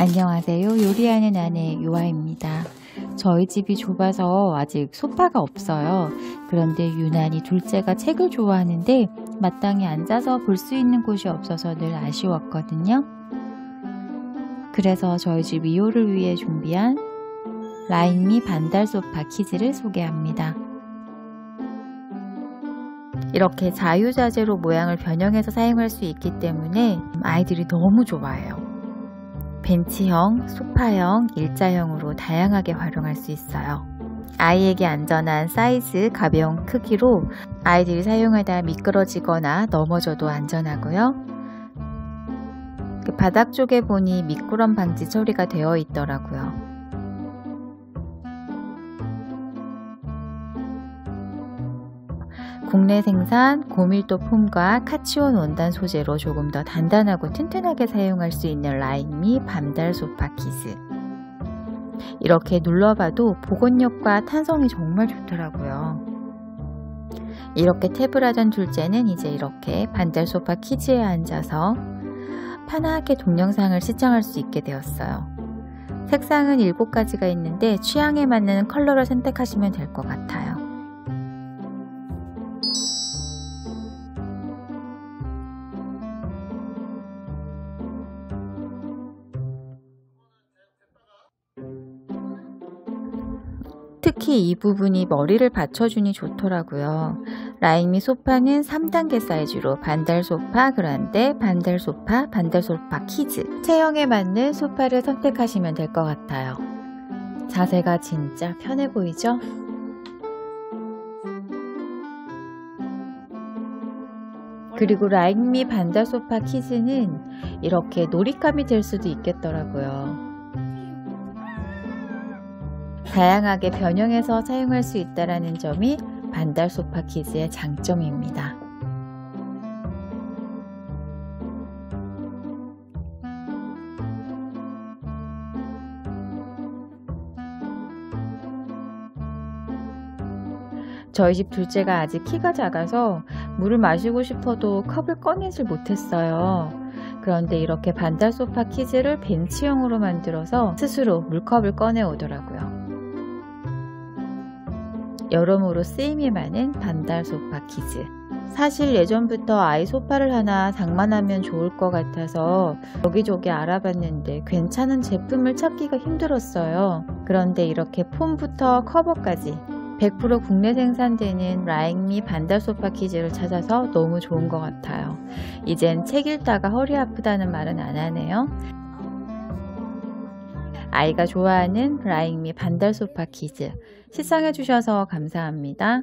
안녕하세요. 요리하는 아내 요아입니다. 저희 집이 좁아서 아직 소파가 없어요. 그런데 유난히 둘째가 책을 좋아하는데 마땅히 앉아서 볼 수 있는 곳이 없어서 늘 아쉬웠거든요. 그래서 저희 집 2호를 위해 준비한 라익미반달소파키즈를 소개합니다. 이렇게 자유자재로 모양을 변형해서 사용할 수 있기 때문에 아이들이 너무 좋아해요. 벤치형, 소파형, 일자형으로 다양하게 활용할 수 있어요. 아이에게 안전한 사이즈, 가벼운 크기로 아이들이 사용하다 미끄러지거나 넘어져도 안전하고요. 그 바닥 쪽에 보니 미끄럼 방지 처리가 되어 있더라고요. 국내 생산, 고밀도 폼과 카치온 원단 소재로 조금 더 단단하고 튼튼하게 사용할 수 있는 라익미반달소파키즈. 이렇게 눌러봐도 보건력과 탄성이 정말 좋더라고요. 이렇게 탭을 하던 둘째는 이제 이렇게 반달소파키즈에 앉아서 편하게 동영상을 시청할 수 있게 되었어요. 색상은 7가지가 있는데 취향에 맞는 컬러를 선택하시면 될 것 같아요. 특히 이 부분이 머리를 받쳐주니 좋더라고요. 라익미 소파는 3단계 사이즈로 반달소파, 그란데, 반달소파, 반달소파키즈 체형에 맞는 소파를 선택하시면 될 것 같아요. 자세가 진짜 편해 보이죠? 그리고 라익미반달소파키즈는 이렇게 놀잇감이 될 수도 있겠더라고요. 다양하게 변형해서 사용할 수 있다는 점이 반달소파키즈의 장점입니다. 저희 집 둘째가 아직 키가 작아서 물을 마시고 싶어도 컵을 꺼내질 못했어요. 그런데 이렇게 반달소파키즈를 벤치형으로 만들어서 스스로 물컵을 꺼내 오더라고요. 여러모로 쓰임이 많은 반달소파키즈. 사실 예전부터 아이 소파를 하나 장만하면 좋을 것 같아서 여기저기 알아봤는데 괜찮은 제품을 찾기가 힘들었어요. 그런데 이렇게 폼부터 커버까지 100% 국내 생산되는 라익미반달소파키즈를 찾아서 너무 좋은 것 같아요. 이젠 책 읽다가 허리 아프다는 말은 안 하네요. 아이가 좋아하는 라익미반달소파키즈 시청해주셔서 감사합니다.